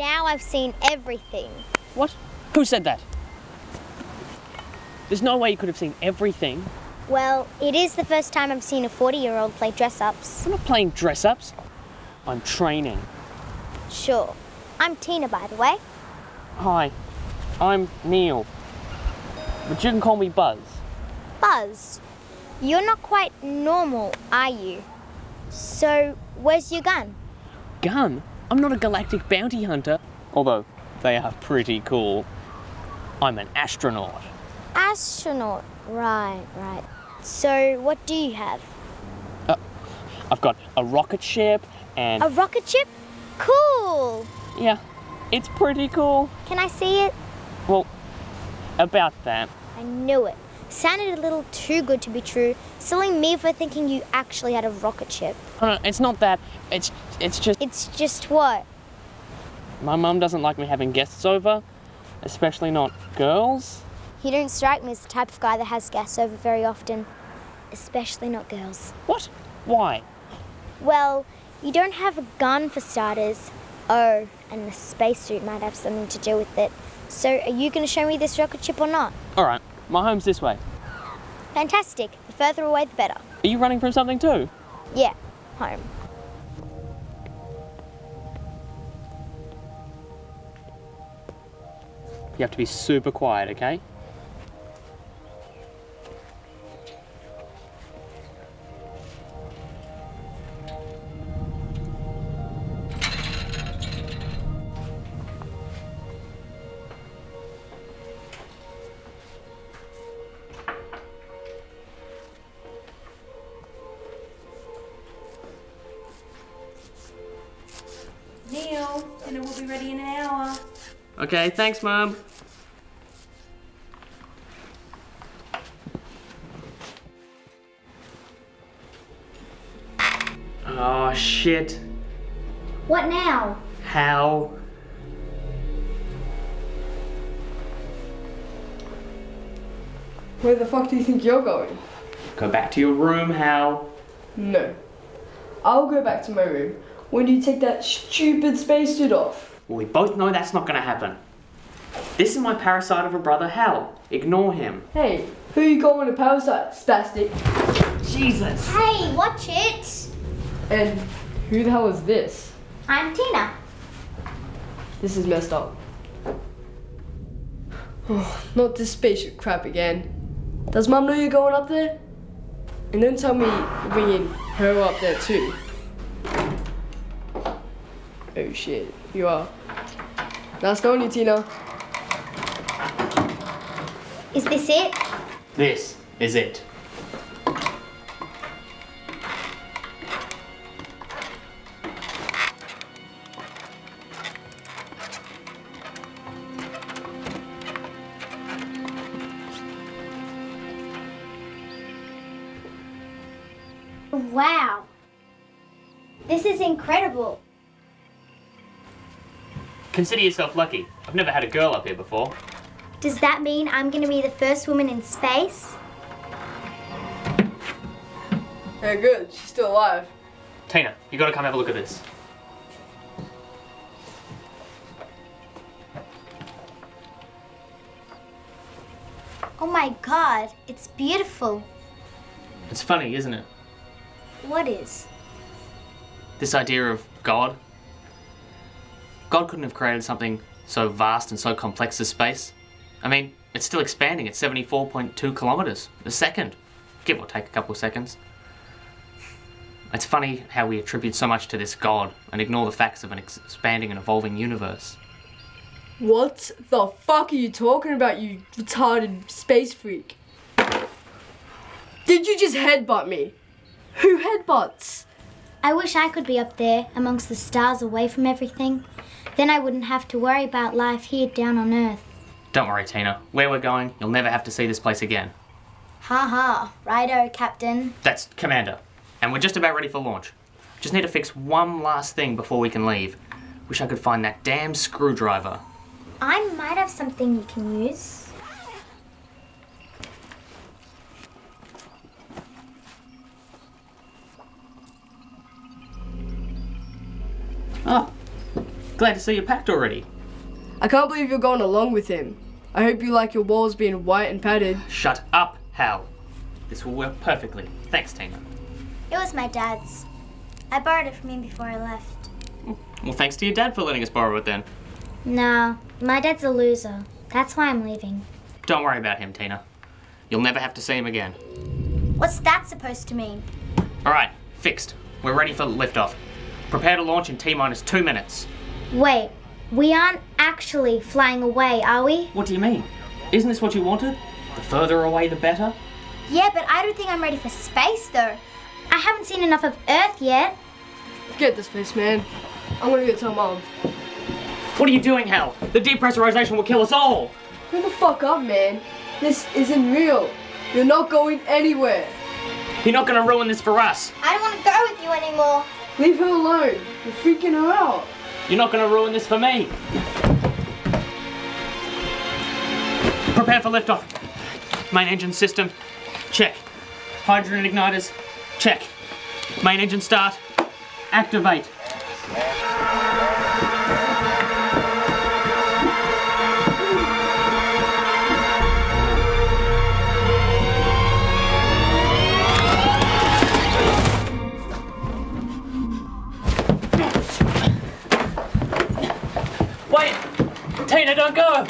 now I've seen everything. What? Who said that? There's no way you could have seen everything. Well, it is the first time I've seen a 40-year-old play dress-ups. I'm not playing dress-ups. I'm training. Sure. I'm Tina, by the way. Hi. I'm Neil. But you can call me Buzz. Buzz? You're not quite normal, are you? So, where's your gun? Gun? I'm not a galactic bounty hunter. Although, they are pretty cool. I'm an astronaut. Astronaut? Right. So, what do you have? I've got a rocket ship and... A rocket ship? Cool! Yeah, it's pretty cool. Can I see it? Well, about that. I knew it. Sounded a little too good to be true. Silly me for thinking you actually had a rocket ship. No, it's not that. It's just... It's just what? My mum doesn't like me having guests over, especially not girls. You don't strike me as the type of guy that has guests over very often, especially not girls. What? Why? Well, you don't have a gun for starters. Oh, and the spacesuit might have something to do with it. So are you going to show me this rocket ship or not? All right. My home's this way. Fantastic. The further away, the better. Are you running from something too? Yeah, home. You have to be super quiet, okay? Neil, dinner will be ready in an hour. Okay, thanks, Mum. Oh, shit. What now? How? Where the fuck do you think you're going? Go back to your room, Hal. No. I'll go back to my room. When do you take that stupid spacesuit off? Well, we both know that's not gonna happen. This is my parasite of a brother, Hal. Ignore him. Hey, who you calling a parasite, spastic? Jesus. Hey, watch it. And who the hell is this? I'm Tina. This is messed up. Oh, not this spaceship crap again. Does Mum know you're going up there? And don't tell me you're bringing her up there too. Oh shit, you are. Nice knowing you, Tina. Is this it? This is it. Wow, this is incredible. Consider yourself lucky. I've never had a girl up here before. Does that mean I'm going to be the first woman in space? Yeah, good. She's still alive. Tina, you got to come have a look at this. Oh my God, it's beautiful. It's funny, isn't it? What is? This idea of God. God couldn't have created something so vast and so complex as space. I mean, it's still expanding at 74.2 kilometres a second, give or take a couple of seconds. It's funny how we attribute so much to this God and ignore the facts of an expanding and evolving universe. What the fuck are you talking about, you retarded space freak? Did you just headbutt me? Who headbutts? I wish I could be up there, amongst the stars, away from everything. Then I wouldn't have to worry about life here down on Earth. Don't worry, Tina. Where we're going, you'll never have to see this place again. Ha ha. Righto, Captain. That's Commander. And we're just about ready for launch. Just need to fix one last thing before we can leave. Wish I could find that damn screwdriver. I might have something you can use. Glad to see you packed already. I can't believe you're going along with him. I hope you like your walls being white and padded. Shut up, Hal. This will work perfectly. Thanks, Tina. It was my dad's. I borrowed it from him before I left. Well, thanks to your dad for letting us borrow it then. No, my dad's a loser. That's why I'm leaving. Don't worry about him, Tina. You'll never have to see him again. What's that supposed to mean? All right, fixed. We're ready for liftoff. Prepare to launch in T-minus 2 minutes. Wait, we aren't actually flying away, are we? What do you mean? Isn't this what you wanted? The further away, the better? Yeah, but I don't think I'm ready for space, though. I haven't seen enough of Earth yet. Forget the space, man. I'm gonna go tell Mom. What are you doing, Hal? The depressurization will kill us all! Who the fuck up, man? This isn't real. You're not going anywhere. You're not gonna ruin this for us. I don't want to go with you anymore. Leave her alone. You're freaking her out. You're not gonna ruin this for me. Prepare for liftoff. Main engine system, check. Hydrogen igniters, check. Main engine start, activate. Wait, Tina, don't go.